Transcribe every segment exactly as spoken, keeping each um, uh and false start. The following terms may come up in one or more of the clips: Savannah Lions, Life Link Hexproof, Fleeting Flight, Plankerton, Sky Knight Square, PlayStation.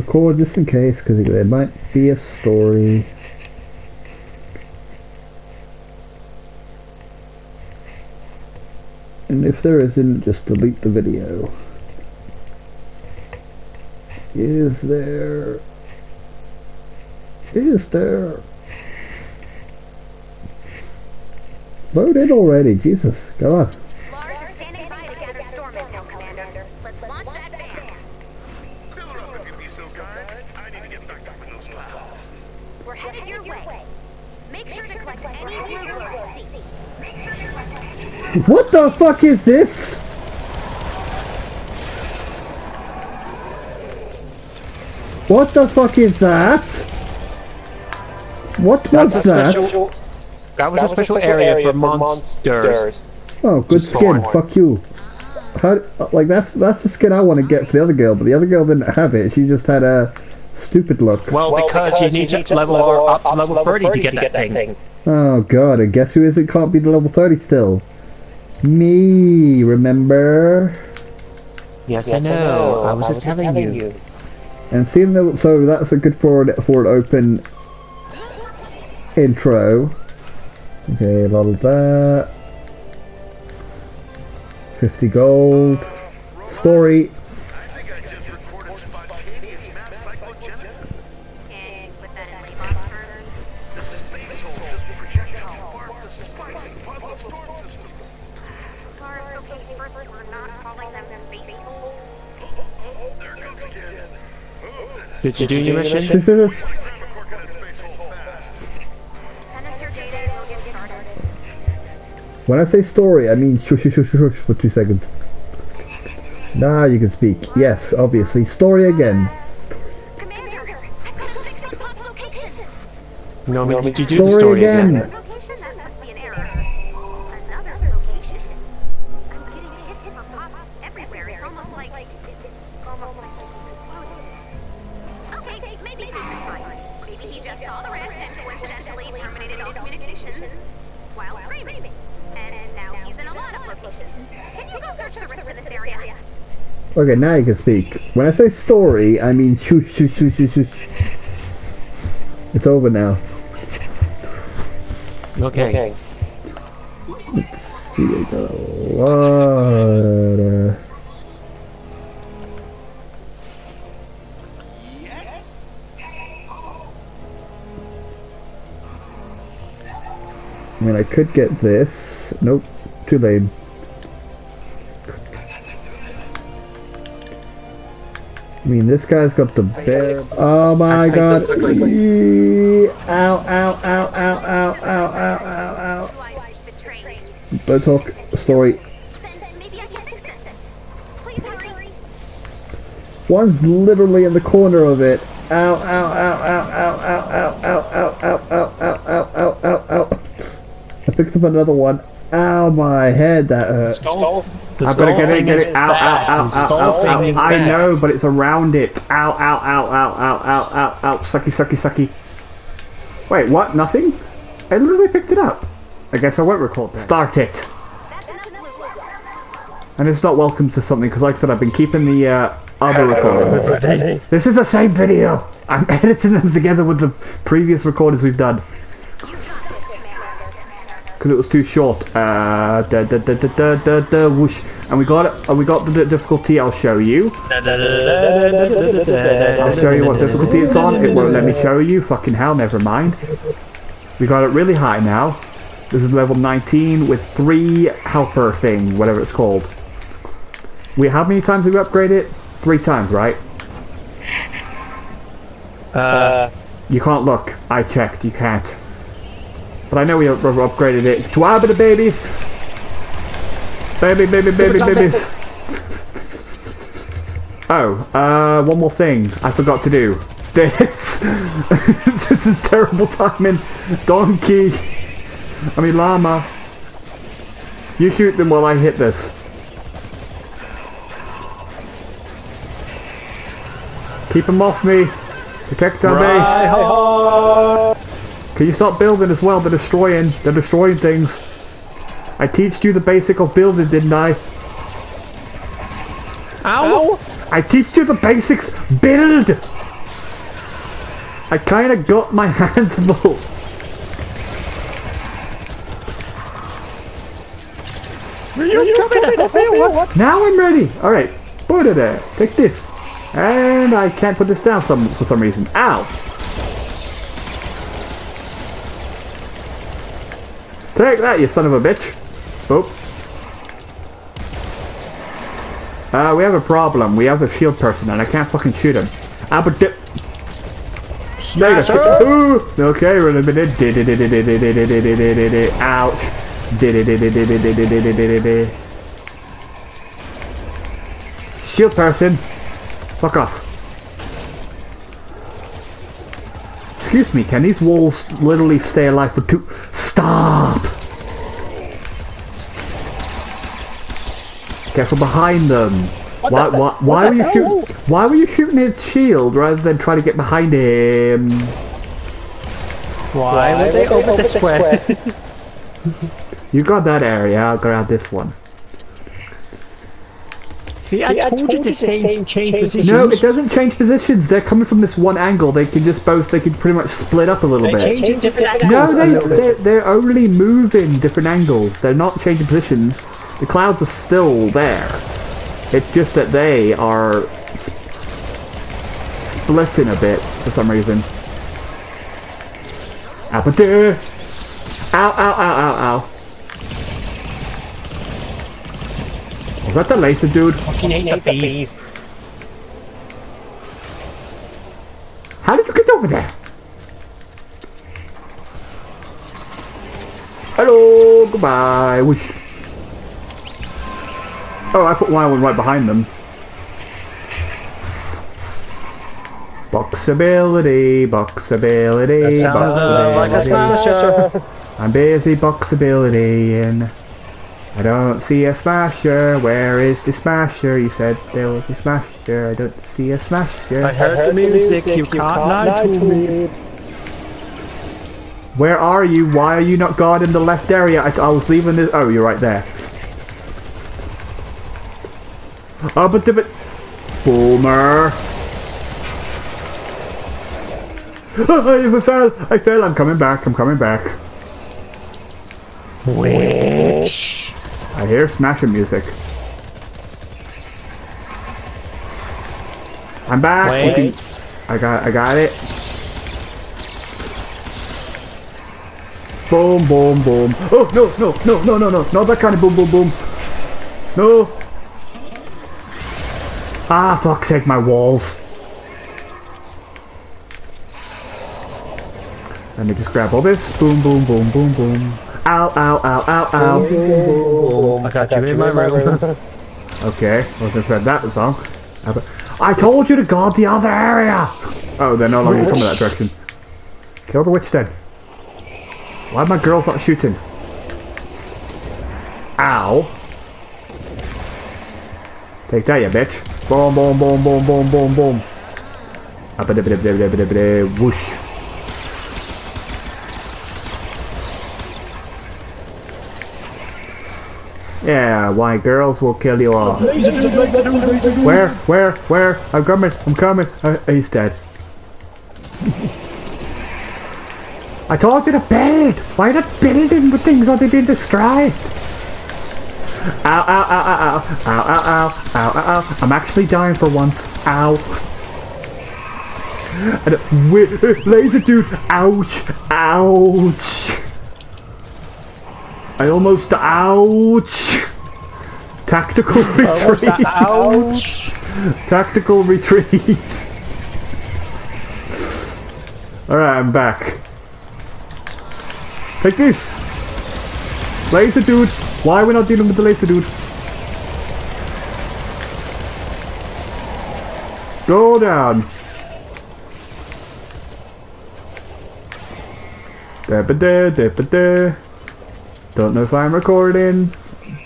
record just in case, because there might be a story. And if there isn't, just delete the video. Is there... Is there... Load in already, Jesus, go on. Lars is standing by to gather storm intel, Commander. Let's launch that van. Fill her up if you'd be so kind. I need to get back up in those clouds. We're headed your way. Make sure to collect any blue room seats. What the fuck is this? What the fuck is that? What was that? Special, that was that a special, was a special area, area for monsters. monsters. Oh, good Just skin. Fine. Fuck you. How, like that's that's the skin I want to get for the other girl, but the other girl didn't have it. She just had a stupid look. Well, well because, because you need, you need to level, level up, up to level thirty, thirty to get, to get that, that thing. thing. Oh god, and guess who is it? Can't be the level thirty still. Me, remember? Yes, yes I, know. I know. I was, I was just, just telling you. you. And seeing the, so that's a good forward forward open intro. Okay, a lot of that. Fifty gold. Uh, Story. I think I just recorded spontaneous mass psychogenesis. Okay, put that in my box first. The space hole just projected how far the spicy bubble storm system. Cars, okay, first we're not calling them space holes. Oh, oh, there it goes again. Did you do your mission? When I say story, I mean shush shush shush shush for two seconds. Now you can speak. Yes, obviously. Story again. Commander, I've got to fix up the location. No, no, did you do the story again? Location? That must be an error. Another location. I'm getting hits for pop everywhere. It's almost like it's almost like exploded. Okay, maybe he was fine. Maybe he just saw the rest and coincidentally terminated all communications while screaming. And now he's in a lot of locations. Can you go search the rifts in this area? Okay, now you can speak. When I say story, I mean shoo shoo shoo shoo shoo. It's over now. Okay. Let's see, I got a lot of... I mean, I could get this. Nope, too lame. I mean, this guy's got the bear. Oh my god! Ow! Ow! Ow! Ow! Ow! Ow! Ow! Ow! Don't talk. Story. One's literally in the corner of it. Ow! Ow! Ow! Ow! Ow! Ow! Ow! Ow! Ow! Ow! Ow! Ow! Ow! Ow! I picked up another one. Ow, my head, that hurt. Skull. I better get it, get it. Ow, ow, ow, ow, ow, ow, ow. I know, but it's around it. Ow, ow, ow, ow, ow, ow, ow, ow. Sucky, sucky, sucky. Wait, what? Nothing? I literally picked it up. I guess I won't record that. Start it. And it's not welcome to something, because like I said, I've been keeping the uh, other recording. This is the same video. I'm editing them together with the previous recordings we've done. Because it was too short. Uh, da, da, da, da, da, da, da, whoosh. And we got it. And we got the difficulty. I'll show you. I'll show you what difficulty it's on. It won't let me show you. Fucking hell, never mind. We got it really high now. This is level nineteen with three helper thing, whatever it's called. We how many times did we upgrade it? Three times, right? Uh, you can't look. I checked. You can't. But I know we have upgraded it. Twab the babies! Baby, baby, baby, babies! Oh, uh, one more thing I forgot to do. This! This is terrible timing! Donkey! I mean, llama! You shoot them while I hit this. Keep them off me! Protect our base! Can you stop building as well? They're destroying. They're destroying things. I teached you the basic of building, didn't I? Ow! I teached you the basics. Build! I kind of got my hands full. Are you, Are you coming coming at me? What? Now I'm ready. All right, put it there. Take this, and I can't put this down some for some reason. Ow! Take that, you son of a bitch. Oh. Uh, we have a problem. We have a shield person, and I can't fucking shoot him. Ah, but dip. Okay, we're eliminated. Ouch. Shield person, fuck off. Excuse me, can these walls literally stay alive for two? Stop! Careful behind them. What why? The why? Why were you shooting? Why were you shooting his shield rather than trying to get behind him? Why, why would they, they open, open the square? square? You got that area, I'll grab this one. See, I, See, I told, told you to stay change, change positions. No, it doesn't change positions. They're coming from this one angle. They can just both, they can pretty much split up a little they bit. Change change different different no, they, they're, they're only moving different angles. They're not changing positions. The clouds are still there. It's just that they are splitting a bit for some reason. Aperture! Ow, ow, ow, ow, ow. Was that the laser dude? Fucking hate the bees. How did you get over there? Hello, goodbye. Whoosh. Oh, I put one right behind them. Boxability, boxability, that sounds boxability. Uh, like a smasher. I'm busy boxability and I don't see a smasher. Where is the smasher? You said there was a smasher. I don't see a smasher. I heard, I heard the music. music. You, you can't, can't lie to me. Where are you? Why are you not guarding the left area? I, I was leaving this. Oh, you're right there. Oh, but the but boomer. Oh, I fell. I fell. I'm coming back. I'm coming back. Which I hear smashing music. I'm back. Wait. I got. I got it. Boom! Boom! Boom! Oh no! No! No! No! No! No! Not that kind of boom! Boom! Boom! No! Ah! Fuck's sake! My walls. Let me just grab all this. Boom! Boom! Boom! Boom! Boom! Ow, ow, ow, ow, ow. Boom, boom, boom, boom. I got you in my room. Okay, I was gonna say that was wrong. I told you to guard the other area! Oh, they're no longer coming that direction. Kill the witch then. Why are my girls not shooting? Ow. Take that, you bitch. Boom, boom, boom, boom, boom, boom, boom. Whoosh. Yeah, why girls will kill you all. Where? Where? Where? I'm coming. I'm coming. Uh, he's dead. I told you to build! Why the building with things? Are they being destroyed? Ow, ow, ow, ow, ow. Ow, ow, ow, ow, ow, ow. I'm actually dying for once. Ow. And a weird laser dude. Ouch. Ouch. I almost ouch! Tactical retreat! Ouch! Tactical retreat! Alright, I'm back. Take this! Laser dude! Why are we not dealing with the laser dude? Go down! Da-ba-da, da-ba-da. Don't know if I'm recording,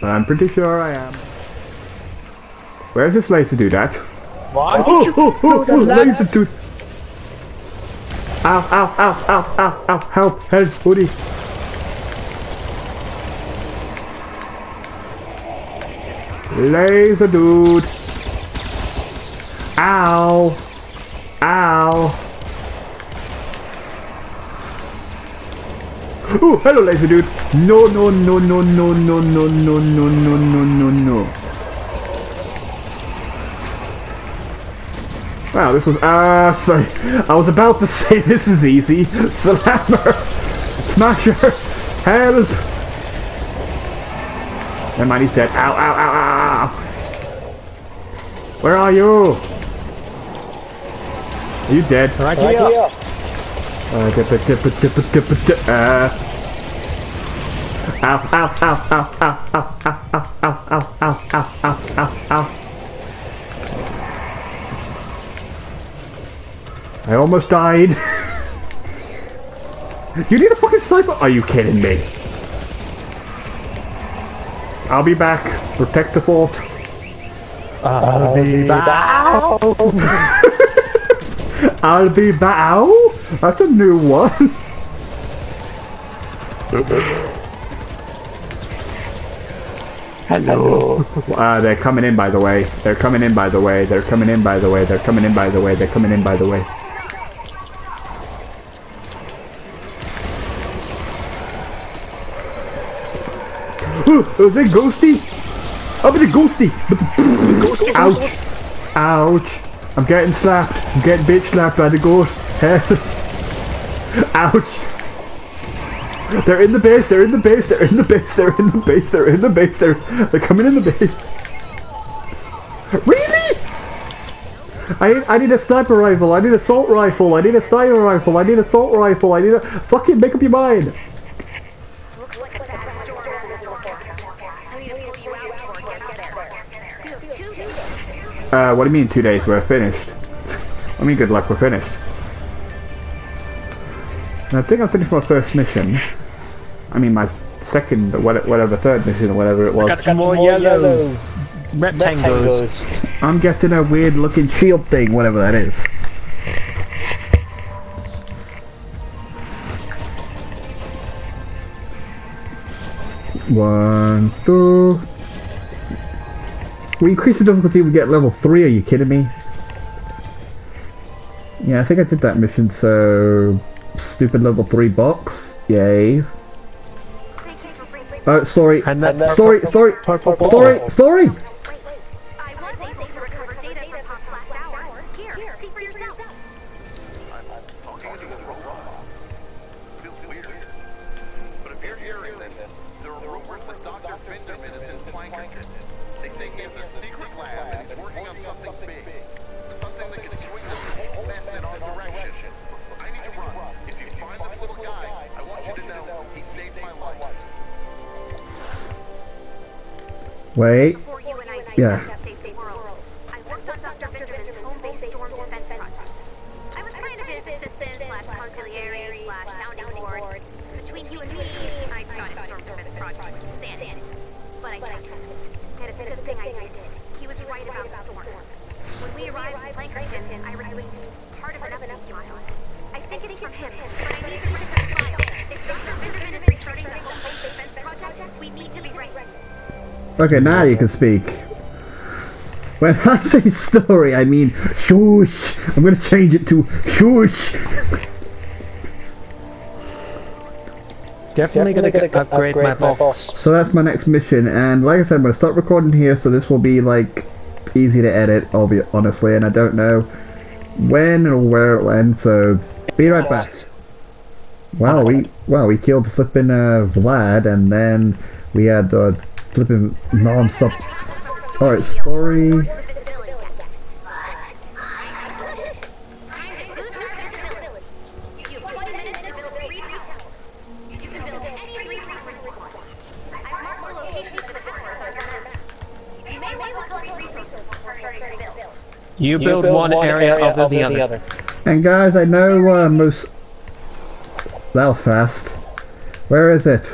but I'm pretty sure I am. Where's this laser dude at? Why did oh, you oh, oh, oh, laser dude! Ow, ow, ow, ow, ow, ow, help, help, hoodie! Laser dude! Ow! Ow! Oh, hello, laser dude. No, no, no, no, no, no, no, no, no, no, no, no, no. Wow, this was. Ah, uh, sorry. I was about to say this is easy. Slammer, smasher, help. And Manny's dead. Ow, ow, ow, ow. Where are you? Are you dead? Right here. Right here. Uh, dip it, dip it, dip it, dip it, dip it, uh. Ow, ow, ow, ow, ow, ow, ow, ow, ow, ow, ow, ow, ow, ow, ow. I almost died. You need a fucking sniper? Are you kidding me? I'll be back. Protect the fort. I'll be back. I'll be back. Ow! That's a new one. Hello. Uh, they're coming in, by the way. They're coming in, by the way. They're coming in, by the way. They're coming in, by the way. They're coming in, by the way. Oh, is it ghosty? Oh, but it's ghosty. Ghosty. Ouch! Ouch! I'm getting slapped. I'm getting bitch slapped by the ghost. Ouch. They're in the base. They're in the base. They're in the base. They're in the base. They're in the base. They're, they're coming in the base. Really? I, I need a sniper rifle. I need an assault rifle. I need a sniper rifle. I need an assault rifle. I need a... Fucking make up your mind. Uh, what do you mean two days? We're finished. I mean, good luck, we're finished. And I think I finished my first mission. I mean, my second, whatever, third mission or whatever it was. I got some more, more yellow, yellow rectangles. rectangles. I'm getting a weird looking shield thing, whatever that is. One, two... We increase the difficulty, we get level three, are you kidding me? Yeah, I think I did that mission, so... Stupid level three box. Yay. Oh, sorry. Sorry, sorry, sorry, sorry! Wait. Yeah. I worked on Doctor Benjamin's home-based storm defense project. I was kind of his assistant slash conciliary slash sounding board. Between you and me, I thought his storm defense project was insanity. But I trusted him. And it's a good thing I did. He was right about the storm. When we arrived in Plankerton, I received part of an update file. I think it's from him, but I need the rest of the file. If Doctor Benjamin is restarting the home-based defense project, we need to be right. Okay, now you can speak. When I say story, I mean shush. I'm gonna change it to shush. Definitely, Definitely gonna, gonna upgrade, upgrade my box. box. So that's my next mission, and like I said, I'm gonna start recording here, so this will be like easy to edit, obviously, honestly, and I don't know when or where it'll end. So be right back. Wow, we wow we killed flipping uh, Vlad, and then we had the. Uh, Flipping non-stop. Alright, story. You build one area over the other. And guys, I know uh, most. That was fast. Where is it?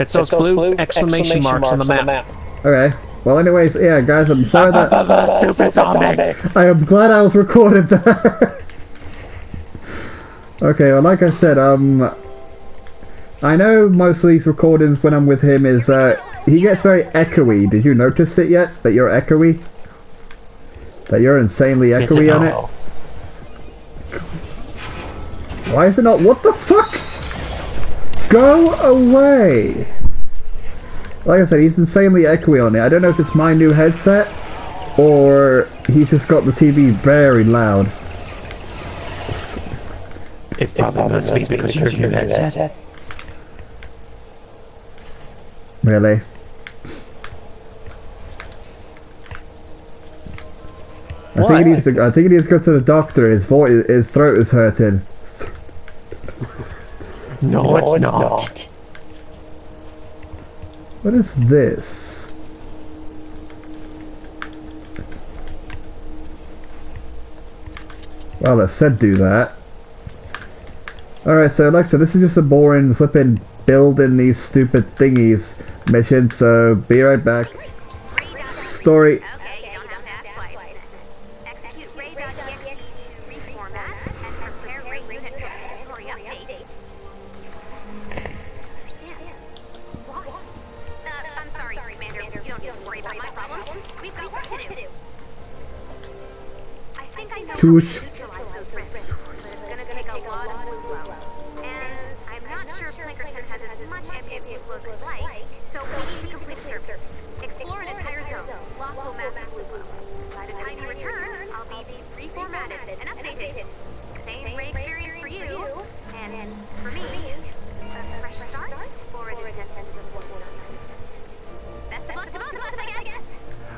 It's those, it's those blue, blue exclamation, exclamation marks, marks on the map. On the map. Okay. Well, anyways, yeah, guys, I'm sorry that... Super Sonic! I am glad I was recorded there. Okay, well, like I said, um... I know most of these recordings when I'm with him is, uh... he gets very echoey. Did you notice it yet? That you're echoey? That you're insanely echoey on it? Why is it not? What the fuck? Go away! Like I said, he's insanely echoey on it. I don't know if it's my new headset, or he's just got the T V very loud. It probably must be because you're your new headset. Really? I think, he needs to, I think he needs to go to the doctor. His voice, his throat is hurting. No, no, it's, it's not. not. What is this? Well, I said do that. Alright, so like I said, this is just a boring flipping building these stupid thingies mission, so be right back. Story. Touche.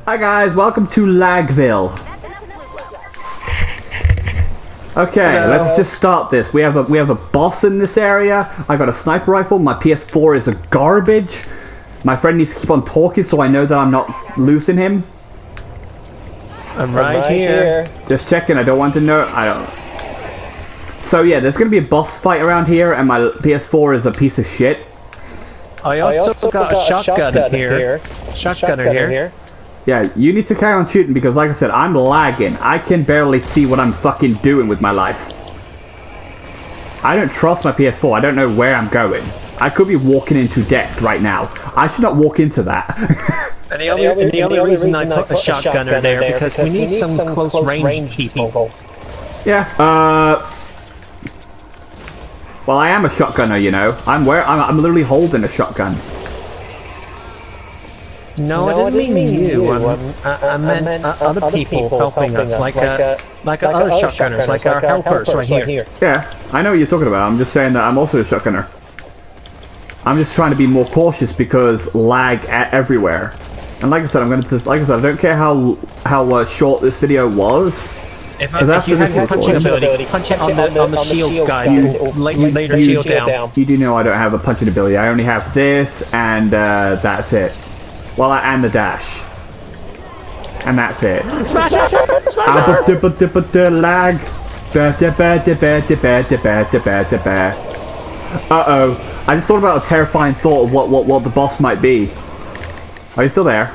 Hi guys, welcome to Lagville. Okay, hello. Let's just start this. We have a we have a boss in this area. I got a sniper rifle. My P S four is a garbage. My friend needs to keep on talking so I know that I'm not losing him. I'm right, I'm right here. here. Just checking. I don't want to know. I don't. So yeah, there's gonna be a boss fight around here, and my P S four is a piece of shit. I also, I also got, got a shotgun, shotgun here. here. Shotgunner, shotgunner here. here. Yeah, you need to carry on shooting because, like I said, I'm lagging. I can barely see what I'm fucking doing with my life. I don't trust my P S four. I don't know where I'm going. I could be walking into death right now. I should not walk into that. And the only, and the and the only, only reason, reason I put, I put a shotgunner, shotgunner there, there because, because we need, we need some, some close range, range people. Yeah. Uh. Well, I am a shotgunner, you know. I'm where I'm. I'm literally holding a shotgun. No, no, I didn't mean, mean you. you. I'm, I, I, I meant, meant uh, other, other people, people helping, helping us, us like, like, a, like, like other, other shotgunners, shotgunners, like our helpers, helpers right here. here. Yeah, I know what you're talking about. I'm just saying that I'm also a shotgunner. I'm just trying to be more cautious because lag at everywhere. And like I said, I'm going to just, like I said, I don't care how how uh, short this video was. If, I, if you had your punching ability, ability, punch it on, on, the, on the shield, shield guys. You, later, you, later you, shield down. down. You do know I don't have a punching ability. I only have this, and uh, that's it. Well, and the dash. And that's it. Smash her! Smash her! Lag. Uh-oh. I just thought about a terrifying thought of what, what, what the boss might be. Are you still there?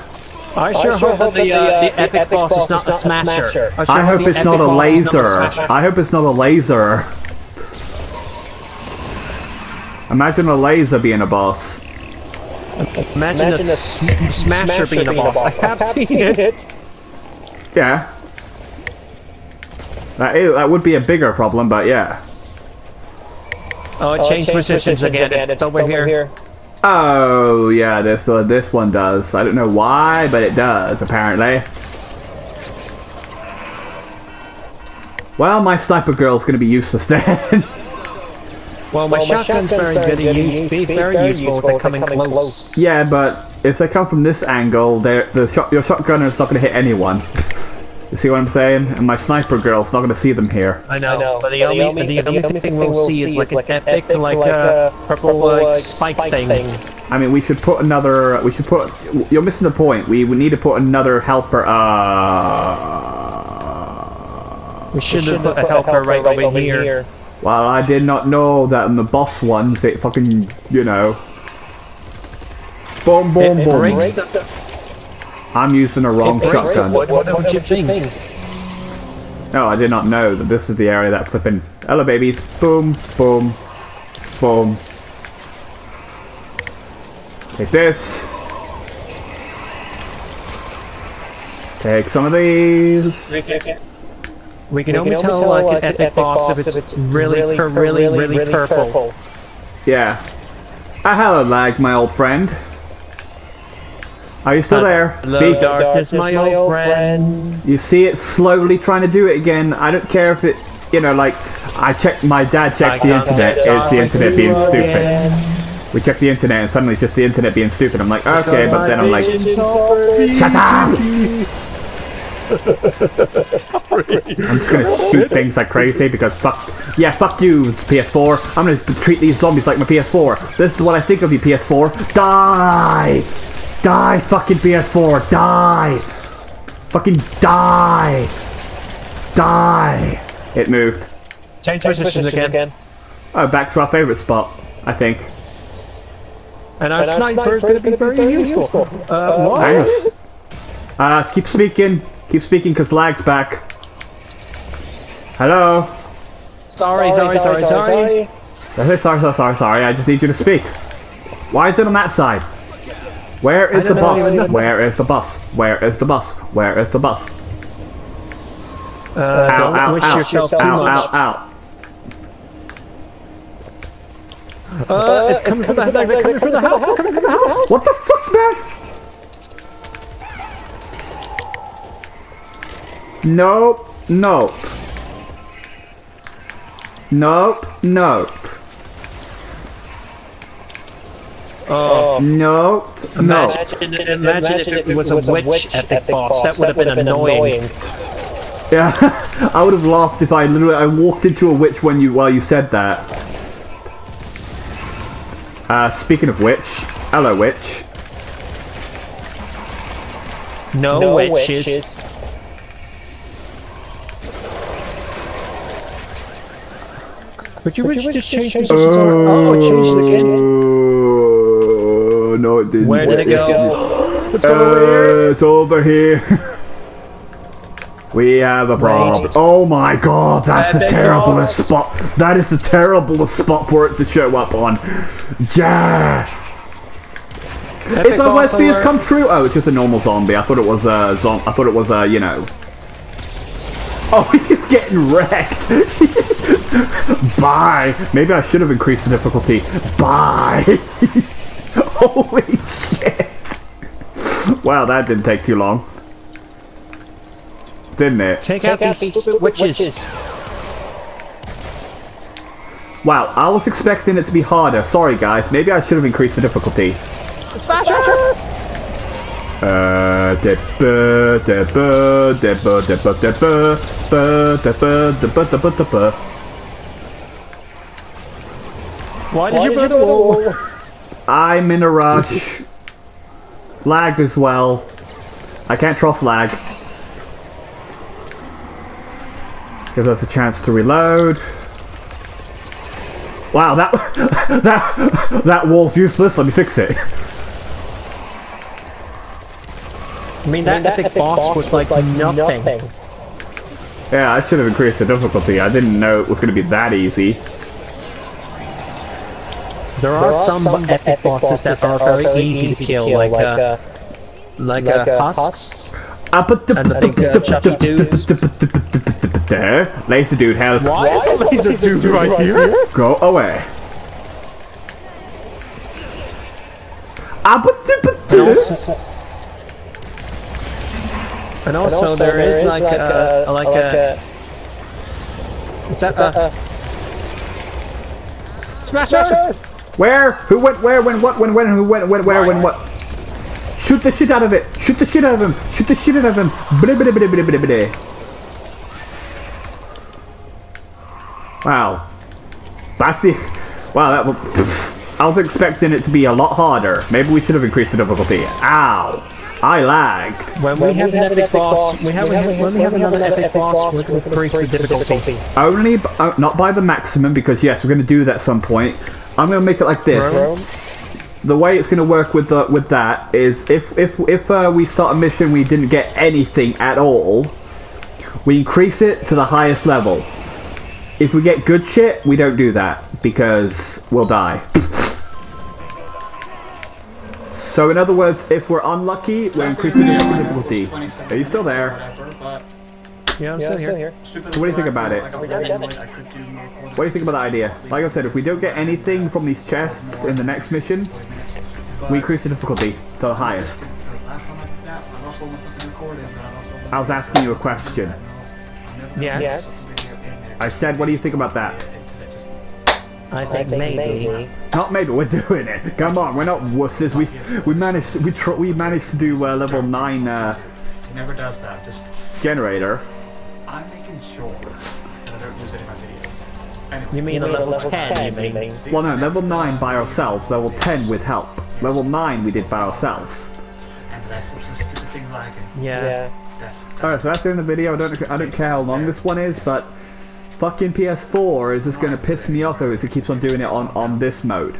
I sure, I sure hope, hope that the, uh, the, the epic, epic boss, boss is not, is not a smasher. smasher. I, sure I hope, hope it's not a laser. Not a I hope it's not a laser. Imagine a laser being a boss. Imagine, Imagine a, a sm smasher, smasher being, being a boss. I have, I have seen, seen it. it. Yeah. That, is, that would be a bigger problem, but yeah. Oh, it oh, changed positions again. again. It's, it's over, over here. here. Oh, yeah, this, uh, this one does. I don't know why, but it does, apparently. Well, my sniper girl's going to be useless then. Well, my, well, shotgun's, my shotgun's very, very good. Be very, very useful if they come in close. close. Yeah, but if they come from this angle, the shot, your shotgunner's not going to hit anyone. You see what I'm saying? And my sniper girl's not going to see them here. I know, I know. But the but only, the only, the only, the only thing, thing we'll see is like an epic, like a purple like, spike, spike thing. thing. I mean, we should put another. We should put. You're missing the point. We would need to put another helper. Uh, we should have put, put a helper, helper right, right over, over here. here. Well, I did not know that in the boss ones it fucking, you know. Boom, boom, it, it boom. The... I'm using a wrong it shotgun. What, what, what, what did you think? No, I did not know that this is the area that's flipping. Hello, babies. Boom, boom, boom. Take this. Take some of these. Okay, okay. We can, we can only tell, tell like an epic, epic boss if it's, if it's really, really, really, really, really, really purple. purple. Yeah. I hello, like my old friend. Are you still there? Hello, darkness, darkness, my old, old friend. friend. You see it slowly trying to do it again. I don't care if it, you know, like, I check, my dad checks the internet, it's the internet being stupid. We check the internet and suddenly it's just the internet being stupid. I'm like, okay, but then I'm like, shut up! I'm just gonna shoot things like crazy because fuck, yeah, fuck you, P S four. I'm gonna treat these zombies like my P S four. This is what I think of you, P S four. Die! Die, fucking P S four, die! Fucking die! Die! It moved. Change, Change positions, positions again. again. Oh, back to our favourite spot, I think. And our, and our sniper's, sniper's gonna, gonna be very, very useful. useful. Uh, why? Uh, keep speaking. Keep speaking, cause lag's back. Hello? Sorry, sorry, sorry, sorry. Sorry, sorry, sorry, sorry, sorry, sorry. I just need you to speak. Why is it on that side? Where is, Where is the bus? Where is the bus? Where is the bus? Where is the bus? Uh, ow, don't ow, wish ow, yourself ow, too ow, much. Ow, ow, ow. Uh, it's coming from the house, they're coming from the house, they're coming from the house! What the fuck, man? Nope, nope. Nope, nope. Oh. No, no. Imagine, imagine, imagine if, it if it was a witch, witch epic boss. That would have been, been annoying. Yeah, I would have laughed if I literally I walked into a witch when you while you said that. Uh, speaking of which, hello witch. No, no witches. witches. Would you, would you just change positions? Oh, change it again. No, it didn't. Where did it, it go? It's over, uh, it's over here. We have a problem. Oh my god, that's the terriblest spot. That is the terriblest spot for it to show up on. Yeah. Epic it's like Westy has come true. Oh, it's just a normal zombie. I thought it was a zom. I thought it was a you know. Oh, he's getting wrecked. Bye. Maybe I should have increased the difficulty. Bye. Holy shit! Wow, that didn't take too long. Didn't it? Take, take out, out these stupid witches. witches. Wow, I was expecting it to be harder. Sorry guys, maybe I should have increased the difficulty. It's faster! Uh, deba, deba, deba, deba, deba, deba, deba, deba, deba. Why did Why you burn the wall? I'm in a rush. Lag as well. I can't trust lag. Gives us a chance to reload. Wow, that that that wall's useless. Let me fix it. I mean, that, I mean, that epic, epic boss, boss was, was like, like nothing. nothing. Yeah, I should have increased the difficulty. I didn't know it was going to be that easy. There are, there are some, some epic, epic bosses, bosses that are very, very easy, easy to kill, like like, uh, like, like uh, husks. And the big uh, chubby dudes. There, laser dude has. Why is the laser dude right, right here? here? Go away. And also, and also there, there is, is like a, like a. Is that a? Smasher! Where? Who went where? When? What? When? When? Who went? When? Where? When? What? Shoot the shit out of it! Shoot the shit out of him! Shoot the shit out of him! Blah, blah, blah, blah, blah, blah. Wow, that's the. Wow, that. Was... I was expecting it to be a lot harder. Maybe we should have increased the difficulty. Ow! I lagged. When we have an epic boss, we have when we have another epic boss, we can increase the difficulty. Only, uh, not by the maximum, because yes, we're going to do that at some point. I'm gonna make it like this. Rome. The way it's gonna work with the, with that is if if if uh, we start a mission we didn't get anything at all, we increase it to the highest level. If we get good shit, we don't do that because we'll die. So in other words, if we're unlucky, we're increasing the difficulty. Are you still there? Yeah, I'm yeah, still, I'm still here. here. What do you think about it? What do you think about the idea? Like I said, if we don't get anything from these chests in the next mission, we increase the difficulty to the highest. I was asking you a question. Yes. yes. I said, what do you think about that? I think maybe. Not maybe, we're doing it. Come on, we're not wusses. We we managed we tr we managed to do uh, level nine. Uh, Never does that. Just generator. I'm making sure that I don't lose any of my videos. Anyway. You mean a level, level ten? ten you mean? Well, no, level nine by ourselves. Level ten with help. Level nine we did by ourselves. And that's a stupid thing lagging. Yeah. yeah. Alright, so that's the end of the video. I don't I don't care how long this one is, but fucking P S four is just gonna piss me off if it keeps on doing it on on this mode.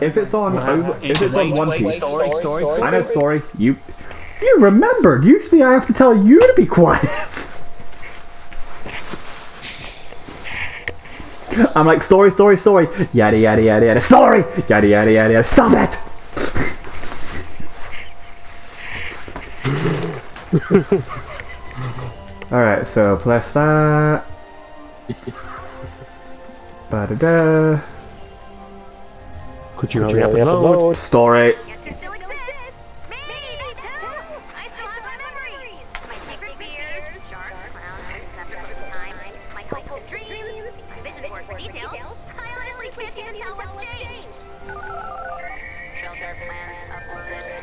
If it's on wow. over, if it's wait, on One Piece. Story, story, story, I know story. You you remembered. Usually I have to tell you to be quiet. I'm like story, story, story. Yada yada yada yada. Story. Yada yada yada yada. Stop it. All right. So plus that. Ba da da. Could you hurry up and load? Story. Yes, it still exists. Me, me too. I still have my memories. My favorite beers, jars, clowns, stuff from time, my hopeful dreams, my vision board for details. I honestly can't even tell what's changed. Shelter plans uploaded.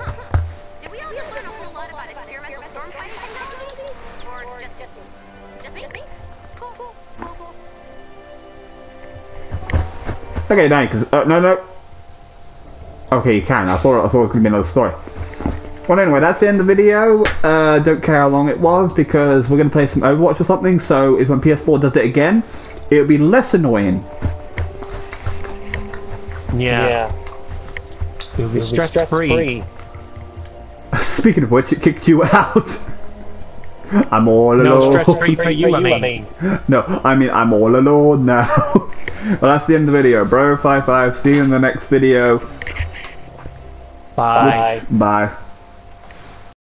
Huh. Did we all learn a whole lot about experimental stormfighting technology? Or just just Just me? Just me? Cool, cool, cool, cool. Okay, now you can. Uh, no, no. Okay, you can. I thought I thought it was gonna be another story. Well, anyway, that's the end of the video. Uh, don't care how long it was because we're gonna play some Overwatch or something. So, if when P S four does it again, it'll be less annoying. Yeah. yeah. It'll be, it'll stress, be stress free. free. Speaking of which, it kicked you out. I'm all alone. No stress free for you, I mean. No, I mean I'm all alone now. Well, that's the end of the video, bro. five five. See you in the next video. Bye. Bye. Bye.